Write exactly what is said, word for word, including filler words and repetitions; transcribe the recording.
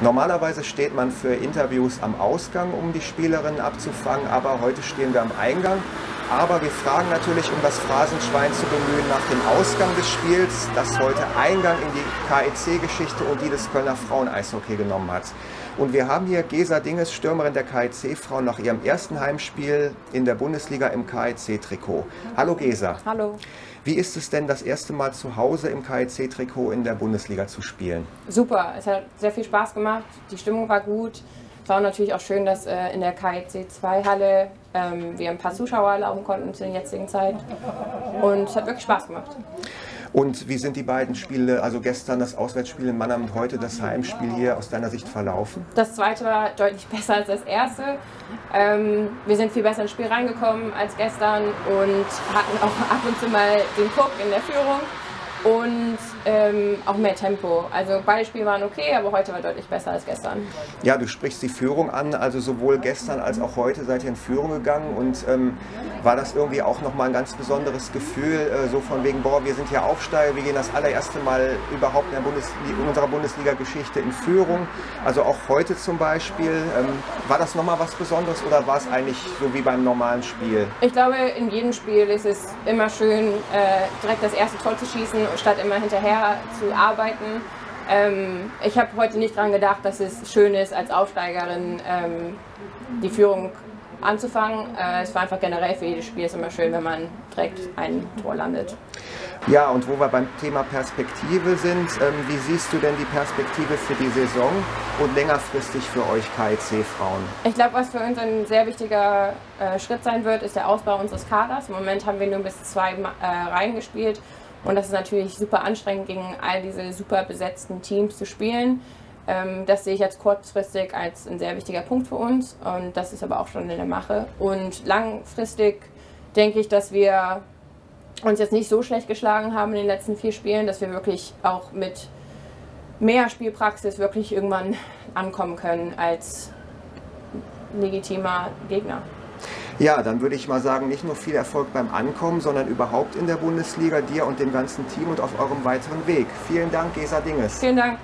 Normalerweise steht man für Interviews am Ausgang, um die Spielerinnen abzufangen, aber heute stehen wir am Eingang. Aber wir fragen natürlich, um das Phrasenschwein zu bemühen, nach dem Ausgang des Spiels, das heute Eingang in die K E C-Geschichte und die des Kölner Frauen-Eishockey genommen hat. Und wir haben hier Gesa Dinges, Stürmerin der K E C-Frauen, nach ihrem ersten Heimspiel in der Bundesliga im K E C-Trikot. Hallo Gesa. Hallo. Wie ist es denn, das erste Mal zu Hause im K E C-Trikot in der Bundesliga zu spielen? Super, es hat sehr viel Spaß gemacht, die Stimmung war gut. Es war natürlich auch schön, dass äh, in der K E C zwei Halle ähm, wir ein paar Zuschauer erlauben konnten zu der jetzigen Zeit. Und es hat wirklich Spaß gemacht. Und wie sind die beiden Spiele, also gestern das Auswärtsspiel in Mannheim und heute das Heimspiel hier, aus deiner Sicht verlaufen? Das zweite war deutlich besser als das erste. Ähm, wir sind viel besser ins Spiel reingekommen als gestern und hatten auch ab und zu mal den Puck in der Führung. Und ähm, auch mehr Tempo. Also beide Spiele waren okay, aber heute war deutlich besser als gestern. Ja, du sprichst die Führung an, also sowohl gestern als auch heute seid ihr in Führung gegangen. Und ähm, war das irgendwie auch nochmal ein ganz besonderes Gefühl, äh, so von wegen, boah, wir sind ja Aufsteiger, wir gehen das allererste Mal überhaupt in, der Bundes in unserer Bundesliga-Geschichte in Führung. Also auch heute zum Beispiel. Ähm, war das nochmal was Besonderes oder war es eigentlich so wie beim normalen Spiel? Ich glaube, in jedem Spiel ist es immer schön, äh, direkt das erste Tor zu schießen, statt immer hinterher zu arbeiten. Ähm, ich habe heute nicht daran gedacht, dass es schön ist, als Aufsteigerin ähm, die Führung anzufangen. Äh, es war einfach generell für jedes Spiel ist immer schön, wenn man direkt ein Tor landet. Ja, und wo wir beim Thema Perspektive sind, ähm, wie siehst du denn die Perspektive für die Saison und längerfristig für euch K E C-Frauen? Ich glaube, was für uns ein sehr wichtiger äh, Schritt sein wird, ist der Ausbau unseres Kaders. Im Moment haben wir nur bis zwei äh, Reihen gespielt. Und das ist natürlich super anstrengend, gegen all diese super besetzten Teams zu spielen. Das sehe ich jetzt kurzfristig als ein sehr wichtiger Punkt für uns. Und das ist aber auch schon in der Mache. Und langfristig denke ich, dass wir uns jetzt nicht so schlecht geschlagen haben in den letzten vier Spielen, dass wir wirklich auch mit mehr Spielpraxis wirklich irgendwann ankommen können als legitimer Gegner. Ja, dann würde ich mal sagen, nicht nur viel Erfolg beim Ankommen, sondern überhaupt in der Bundesliga, dir und dem ganzen Team und auf eurem weiteren Weg. Vielen Dank, Gesa Dinges. Vielen Dank.